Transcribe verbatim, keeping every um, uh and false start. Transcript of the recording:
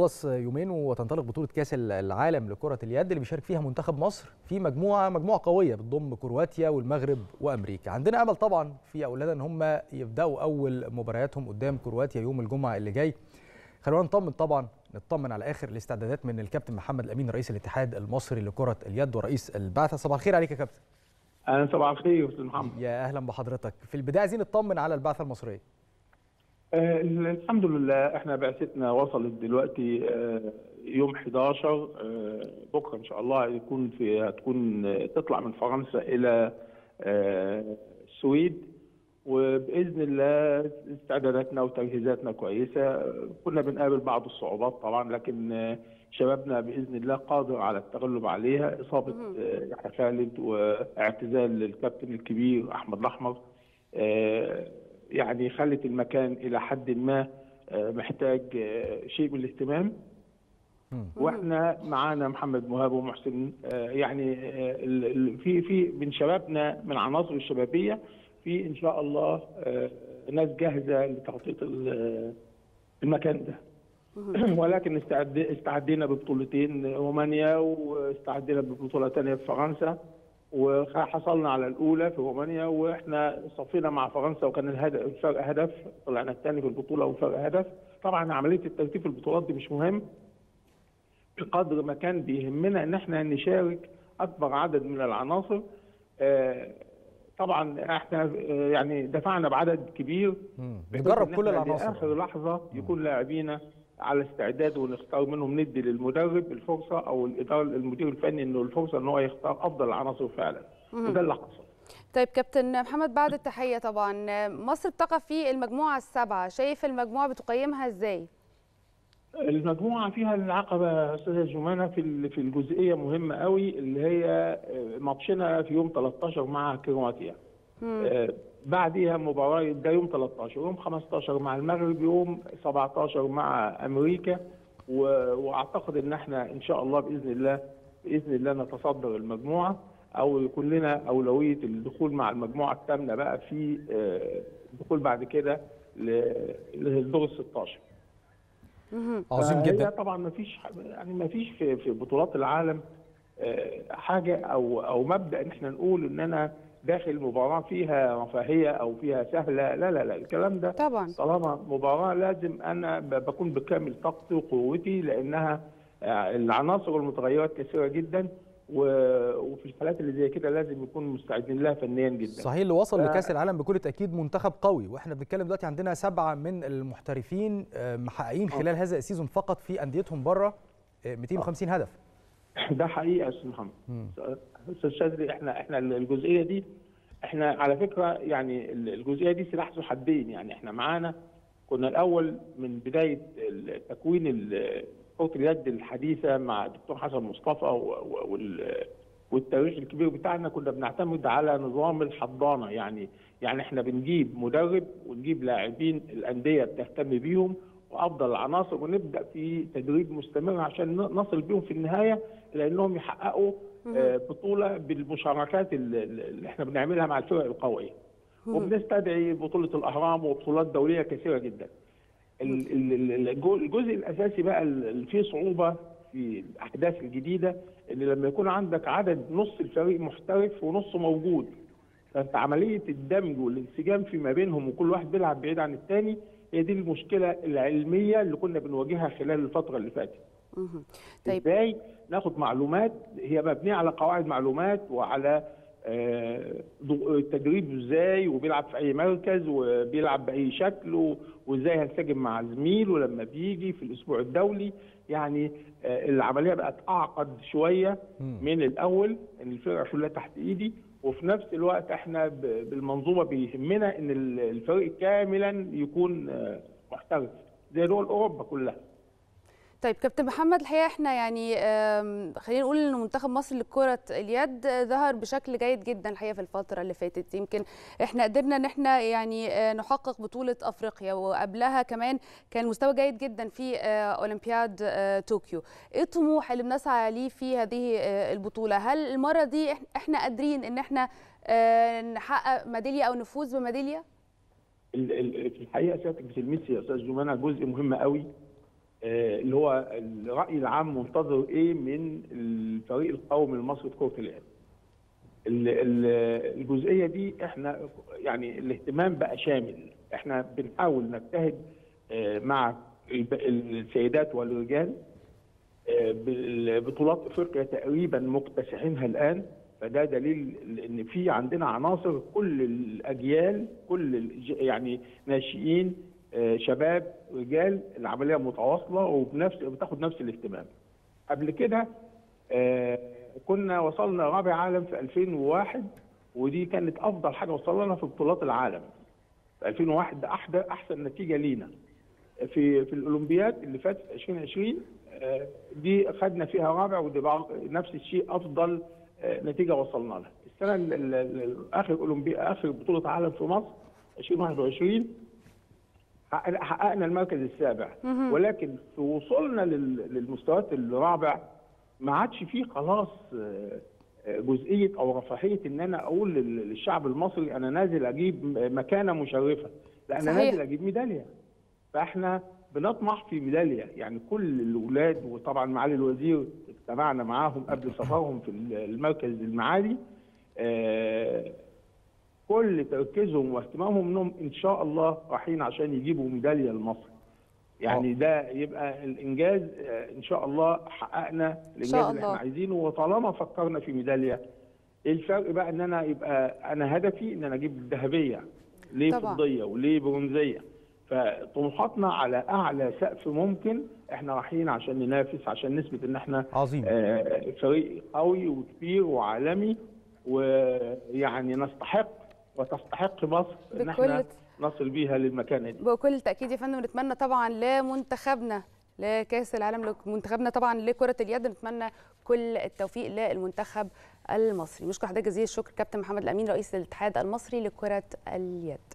خلص يومين وتنطلق بطولة كأس العالم لكرة اليد اللي بيشارك فيها منتخب مصر في مجموعة مجموعة قوية بتضم كرواتيا والمغرب وأمريكا. عندنا أمل طبعا في أولادنا إن هم يبدأوا أول مبارياتهم قدام كرواتيا يوم الجمعة اللي جاي. خلونا نطمن طبعا نطمن على آخر الاستعدادات من الكابتن محمد الأمين رئيس الاتحاد المصري لكرة اليد ورئيس البعثة. صباح الخير عليك يا كابتن. أهلا صباح الخير يا أستاذ محمد. يا أهلا بحضرتك. في البداية عايزين نطمن على البعثة المصرية. آه الحمد لله احنا بعثتنا وصلت دلوقتي آه يوم حداشر آه بكره ان شاء الله يكون في هتكون تطلع من فرنسا الى آه السويد، وباذن الله استعداداتنا وتجهيزاتنا كويسه. كنا بنقابل بعض الصعوبات طبعا، لكن آه شبابنا باذن الله قادر على التغلب عليها. اصابه آه يحيى خالد واعتزال الكابتن الكبير احمد الاحمر آه يعني خلت المكان إلى حد ما محتاج شيء من الاهتمام، واحنا معانا محمد مهاب ومحسن يعني في في من شبابنا من عناصر الشبابية في إن شاء الله ناس جاهزة لتغطية المكان ده. ولكن استعد استعدينا ببطولتين رومانيا واستعدينا ببطولة ثانية في فرنسا، وحصلنا على الاولى في رومانيا واحنا صفينا مع فرنسا وكان الهدف الفرق هدف، طلعنا الثاني في البطوله وفرق هدف. طبعا عمليه الترتيب في البطولات دي مش مهم بقدر ما كان بيهمنا ان احنا نشارك اكبر عدد من العناصر. طبعا احنا يعني دفعنا بعدد كبير نجرب كل العناصر اخر لحظه يكون لاعبينا على استعداد ونختار منهم، ندي للمدرب الفرصه او الاداره المدير الفني انه الفرصه ان هو يختار افضل العناصر فعلا، وده اللي حصل. طيب كابتن محمد بعد التحيه طبعا، مصر بتقع في المجموعه السابعه، شايف المجموعه بتقيمها ازاي؟ المجموعه فيها العقبه استاذه جمانه في في الجزئيه مهمه قوي اللي هي ماتشنا في يوم ثلاثة عشر مع كرواتيا. بعديها مباراة ده يوم ثلاثة عشر، يوم خمسة عشر مع المغرب، يوم سبعة عشر مع أمريكا، و... وأعتقد إن احنا إن شاء الله بإذن الله بإذن الله نتصدر المجموعة أو يكون لنا أولوية الدخول مع المجموعة الثامنة بقى في الدخول بعد كده للدور الستاشر. عظيم جدا. طبعا ما فيش يعني ما فيش في... في بطولات العالم حاجة أو أو مبدأ إن احنا نقول إن أنا داخل مباراة فيها رفاهية أو فيها سهلة، لا لا لا الكلام ده طبعا طالما مباراة لازم أنا بكون بكامل طاقتي وقوتي، لأنها العناصر المتغيرات كثيرة جدا، وفي الحالات اللي زي كده لازم يكون مستعدين لها فنيا جدا. صحيح اللي وصل ف... لكأس العالم بكل تأكيد منتخب قوي، واحنا بنتكلم دلوقتي عندنا سبعة من المحترفين محققين خلال هذا السيزون فقط في أنديتهم بره مئتين وخمسين هدف. ده حقيقه يا استاذ محمد. استاذ شاذلي احنا احنا الجزئيه دي احنا على فكره يعني الجزئيه دي سلاح ذو حدين، يعني احنا معانا كنا الاول من بدايه تكوين كره اليد الحديثه مع الدكتور حسن مصطفى والتاريخ الكبير بتاعنا كنا بنعتمد على نظام الحضانه، يعني يعني احنا بنجيب مدرب ونجيب لاعبين الانديه بتهتم بيهم وافضل العناصر ونبدا في تدريب مستمر عشان نصل بيهم في النهايه لانهم يحققوا بطوله بالمشاركات اللي احنا بنعملها مع الفرق القويه. وبنستدعي بطوله الاهرام وبطولات دوليه كثيره جدا. الجزء الاساسي بقى اللي فيه صعوبه في الاحداث الجديده ان لما يكون عندك عدد نص الفريق محترف ونصه موجود، فانت عمليه الدمج والانسجام فيما بينهم وكل واحد بيلعب بعيد عن الثاني، هي دي المشكله العلميه اللي كنا بنواجهها خلال الفتره اللي فاتت. طيب ازاي ناخد معلومات هي مبنيه على قواعد معلومات وعلى التدريب ازاي وبيلعب في اي مركز وبيلعب باي شكل وازاي هنسجم مع زميل ولما بيجي في الاسبوع الدولي، يعني العمليه بقت اعقد شويه من الاول ان الفرقه كلها تحت ايدي، وفي نفس الوقت احنا بالمنظومه بيهمنا ان الفريق كاملا يكون محترف زي دول اوروبا كلها. طيب كابتن محمد الحقيقه احنا يعني خلينا نقول ان منتخب مصر لكره اليد ظهر بشكل جيد جدا الحقيقه في الفتره اللي فاتت، يمكن احنا قدرنا ان احنا يعني نحقق بطوله افريقيا وقبلها كمان كان مستوى جيد جدا في اولمبياد طوكيو. ايه الطموح اللي بنسعى ليه في هذه البطوله؟ هل المره دي احنا قادرين ان احنا نحقق ميداليه او نفوز بميداليه؟ في الحقيقه سيادتك بتلمسي يا استاذ جمانه جزء مهم قوي اللي هو الراي العام منتظر ايه من الفريق القومي المصري في كره اليد. الجزئيه دي احنا يعني الاهتمام بقى شامل، احنا بنحاول نجتهد مع السيدات والرجال. بطولات افريقيا تقريبا مكتسحينها الان، فده دليل ان في عندنا عناصر كل الاجيال، كل يعني ناشئين شباب رجال، العمليه متواصله وبنفس بتاخد نفس الاهتمام. قبل كده كنا وصلنا رابع عالم في ألفين وواحد، ودي كانت افضل حاجه وصلنا لها في بطولات العالم. في ألفين وواحد احدى احسن نتيجه لينا. في في الاولمبياد اللي فاتت ألفين وعشرين دي خدنا فيها رابع، ودي نفس الشيء افضل نتيجه وصلنا لها. السنه ال ال اخر اولمبي اخر بطوله عالم في مصر ألفين وواحد وعشرين حققنا المركز السابع، ولكن وصولنا للمستويات الرابع ما عادش فيه خلاص جزئيه او رفاهيه ان انا اقول للشعب المصري انا نازل اجيب مكانه مشرفه، لا انا نازل اجيب ميداليه. فاحنا بنطمح في ميداليه، يعني كل الاولاد، وطبعا معالي الوزير اجتمعنا معاهم قبل سفرهم في المركز المعالي، آه كل تركيزهم واهتمامهم انهم ان شاء الله رايحين عشان يجيبوا ميداليه لمصر. يعني ده يبقى الانجاز، آه ان شاء الله حققنا الانجاز اللي احنا عايزينه، وطالما فكرنا في ميداليه. الفرق بقى ان انا يبقى انا هدفي ان انا اجيب الذهبيه، ليه فضيه وليه برونزيه. فطموحاتنا على اعلى سقف ممكن، احنا رايحين عشان ننافس، عشان نثبت ان احنا عظيم. آه فريق قوي وكبير وعالمي، ويعني نستحق وتستحق مصر ان احنا نصل بيها للمكانه دي. بكل تاكيد يا فندم، نتمنى طبعا لمنتخبنا لكاس العالم، لمنتخبنا طبعا لكره اليد، نتمنى كل التوفيق للمنتخب المصري. بشكر حضرتك جزيل الشكر كابتن محمد الامين رئيس الاتحاد المصري لكره اليد.